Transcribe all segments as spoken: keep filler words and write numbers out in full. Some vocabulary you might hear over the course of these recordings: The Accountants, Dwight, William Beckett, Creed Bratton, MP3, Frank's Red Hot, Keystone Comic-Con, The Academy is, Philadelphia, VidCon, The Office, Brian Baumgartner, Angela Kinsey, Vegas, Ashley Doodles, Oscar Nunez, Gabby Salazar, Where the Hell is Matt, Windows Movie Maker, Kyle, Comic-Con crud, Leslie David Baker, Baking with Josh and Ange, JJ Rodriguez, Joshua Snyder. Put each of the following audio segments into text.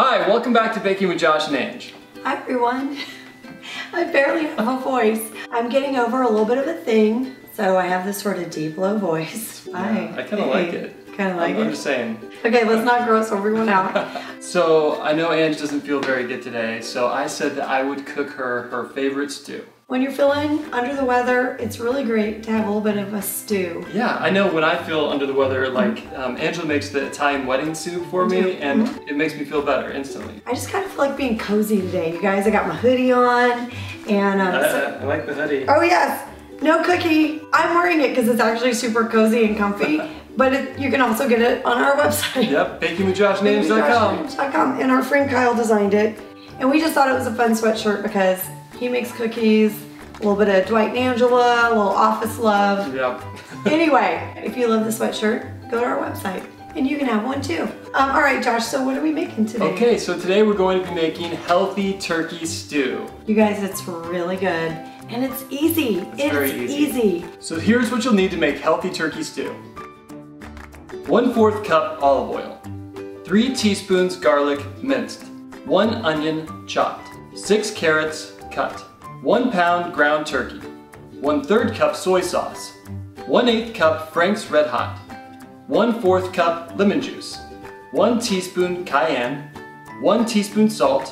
Hi, welcome back to Baking with Josh and Ange. Hi everyone. I barely have a voice. I'm getting over a little bit of a thing, so I have this sort of deep, low voice. Yeah, Hi. I kind of hey. like it. Kind of like I'm, it. I'm just saying. Okay, let's not gross everyone out. So I know Ange doesn't feel very good today, so I said that I would cook her her favorite stew. When you're feeling under the weather, it's really great to have a little bit of a stew. Yeah, I know when I feel under the weather, like um, Angela makes the Italian wedding soup for me, and mm-hmm. it makes me feel better instantly. I just kind of feel like being cozy today, you guys. I got my hoodie on, and um, uh, so I like the hoodie. Oh yes, no cookie. I'm wearing it because it's actually super cozy and comfy. But it, you can also get it on our website. Yep, baking with josh names dot com. And our friend Kyle designed it, and we just thought it was a fun sweatshirt because he makes cookies, a little bit of Dwight and Angela, a little office love. Yep. Anyway, if you love the sweatshirt, go to our website and you can have one too. Um, all right, Josh, so what are we making today? Okay, so today we're going to be making healthy turkey stew. You guys, it's really good and it's easy. It's, it's very easy. easy. So here's what you'll need to make healthy turkey stew. one fourth cup olive oil, three teaspoons garlic minced, one onion chopped, six carrots cut, one pound ground turkey, one third cup soy sauce, one eighth cup Frank's Red Hot, one fourth cup lemon juice, one teaspoon cayenne, one teaspoon salt,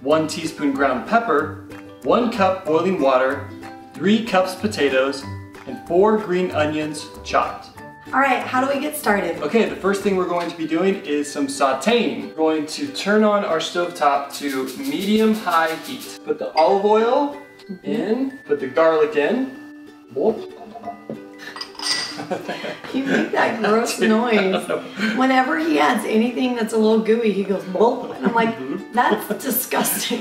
one teaspoon ground pepper, one cup boiling water, three cups potatoes, and four green onions chopped. All right, how do we get started? Okay, the first thing we're going to be doing is some sauteing. We're going to turn on our stovetop to medium-high heat. Put the olive oil in, put the garlic in. Whoop. You make that gross noise. Whenever he adds anything that's a little gooey, he goes whoop, and I'm like, that's disgusting.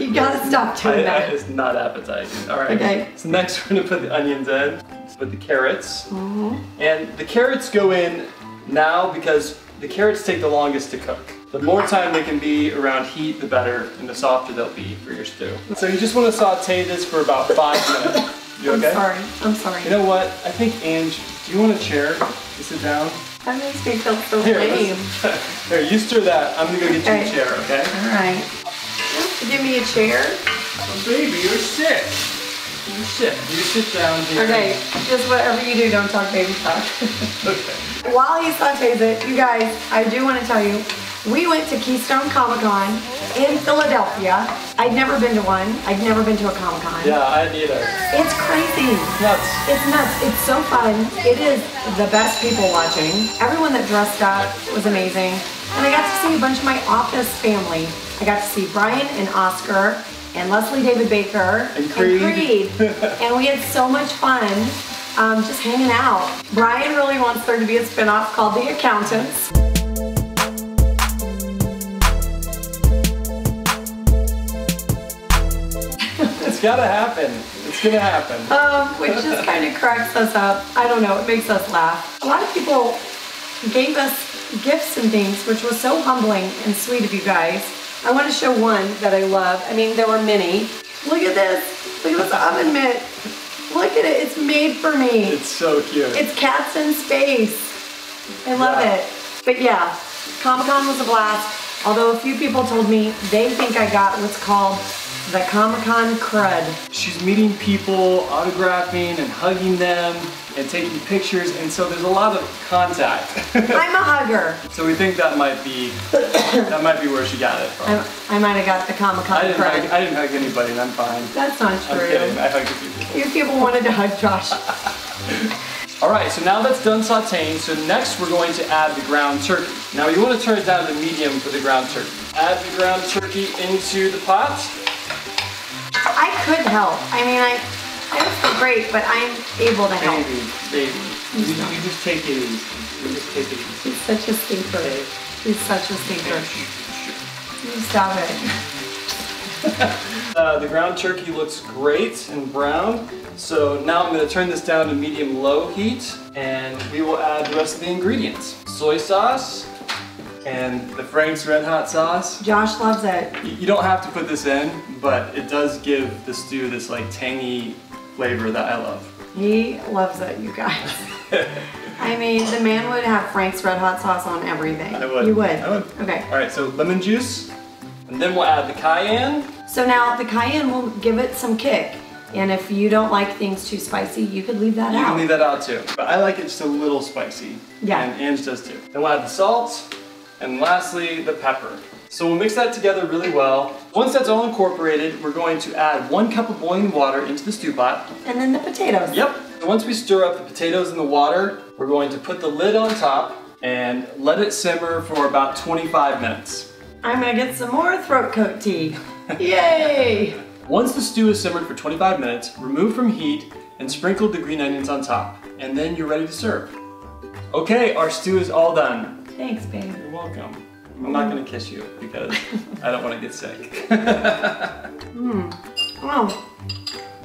You gotta stop doing I, that. That is not appetizing. All right, okay. So next we're gonna put the onions in. With the carrots, mm-hmm. and the carrots go in now because the carrots take the longest to cook. The more time they can be around heat, the better, and the softer they'll be for your stew. So you just want to saute this for about five minutes. You okay? I'm sorry. I'm sorry. You know what? I think Ange, do you want a chair to sit down? That makes me feel so lame. Here, you stir that. I'm gonna go get okay. you a chair. Okay? All right. Give me a chair. Oh, baby, you're sick. You sit. You sit down here. Okay, just whatever you do, don't talk baby talk. Okay. While he sautés it, you guys, I do want to tell you, we went to Keystone Comic-Con in Philadelphia. I'd never been to one. I'd never been to a Comic-Con. Yeah, I neither. It's crazy. Nuts. It's nuts. It's so fun. It is the best people watching. Everyone that dressed up was amazing. And I got to see a bunch of my office family. I got to see Brian and Oscar and Leslie David Baker and Creed, and, Creed. And we had so much fun um, just hanging out. Brian really wants there to be a spinoff called The Accountants. It's gotta happen. It's gonna happen. Um, which just kind of cracks us up. I don't know, it makes us laugh. A lot of people gave us gifts and things, which was so humbling and sweet of you guys. I want to show one that I love. I mean, there were many. Look at this. Look at this oven mitt. Look at it. It's made for me. It's so cute. It's cats in space. I love yeah. it. But yeah, Comic-Con was a blast. Although a few people told me they think I got what's called the Comic-Con crud. She's meeting people, autographing and hugging them and taking pictures, and so there's a lot of contact. I'm a hugger. So we think that might be that might be where she got it from. I, I might have got the Comic-Con crud. Hug, I didn't hug anybody and I'm fine. That's not true. I'm kidding, I hugged a few people. Your people wanted to hug Josh. All right, so now that's done sauteing, so next we're going to add the ground turkey. Now you want to turn it down to medium for the ground turkey. Add the ground turkey into the pot. I could help. I mean, I, I don't feel great, but I'm able to help. Baby, baby, you, you just take it easy. You just take it easy. He's such a stinker. He's such a stinker. You stop it. uh, the ground turkey looks great and brown. So now I'm going to turn this down to medium-low heat, and we will add the rest of the ingredients. Soy sauce. And the Frank's Red Hot sauce. Josh loves it. You don't have to put this in, but it does give the stew this like tangy flavor that I love. He loves it, you guys. I mean, the man would have Frank's Red Hot sauce on everything. I would. You would? I would. Okay. All right, so lemon juice, and then we'll add the cayenne. So now the cayenne will give it some kick. And if you don't like things too spicy, you could leave that you out. You can leave that out too. But I like it just a little spicy. Yeah. And Ange does too. Then we'll add the salt, and lastly, the pepper. So we'll mix that together really well. Once that's all incorporated, we're going to add one cup of boiling water into the stew pot. And then the potatoes. Yep. Once we stir up the potatoes in the water, we're going to put the lid on top and let it simmer for about twenty-five minutes. I'm gonna get some more throat coat tea. Yay! Once the stew is simmered for twenty-five minutes, remove from heat and sprinkle the green onions on top. And then you're ready to serve. Okay, our stew is all done. Thanks, babe. You're welcome. I'm not gonna kiss you because I don't want to get sick. Mmm. Oh,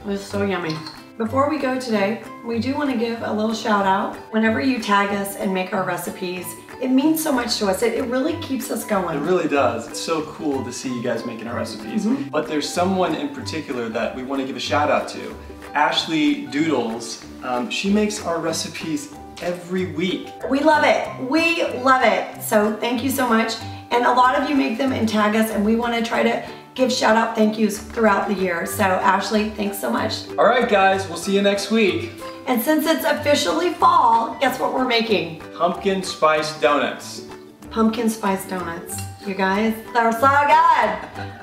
this is so yummy. Before we go today, we do want to give a little shout out. Whenever you tag us and make our recipes, it means so much to us. It, it really keeps us going. It really does. It's so cool to see you guys making our recipes. Mm-hmm. But there's someone in particular that we want to give a shout out to. Ashley Doodles. Um, she makes our recipes every week. We love it. We love it. So thank you so much. And a lot of you make them and tag us, and we want to try to give shout out thank yous throughout the year. So Ashley, thanks so much. All right guys, we'll see you next week. And since it's officially fall, guess what we're making? Pumpkin spice donuts. Pumpkin spice donuts. You guys, they're so good.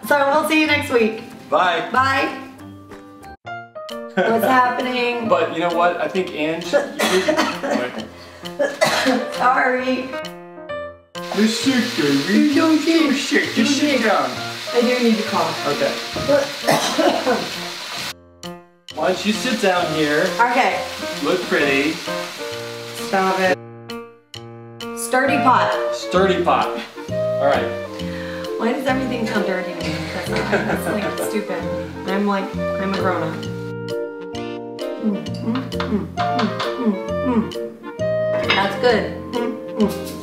So we'll see you next week. Bye. Bye. What's happening? But you know what? I think Ange. Sorry. You're sick, baby. You don't get You're sick. Just sit down. I do need to cough. Okay. Why don't you sit down here? Okay. Look pretty. Stop it. Sturdy pot. Sturdy pot. All right. Why does everything come dirty to me? That's like stupid. I'm like, I'm a grown-up. Mm, mm, mm, mm, mm, mm. That's good. Mm, mm.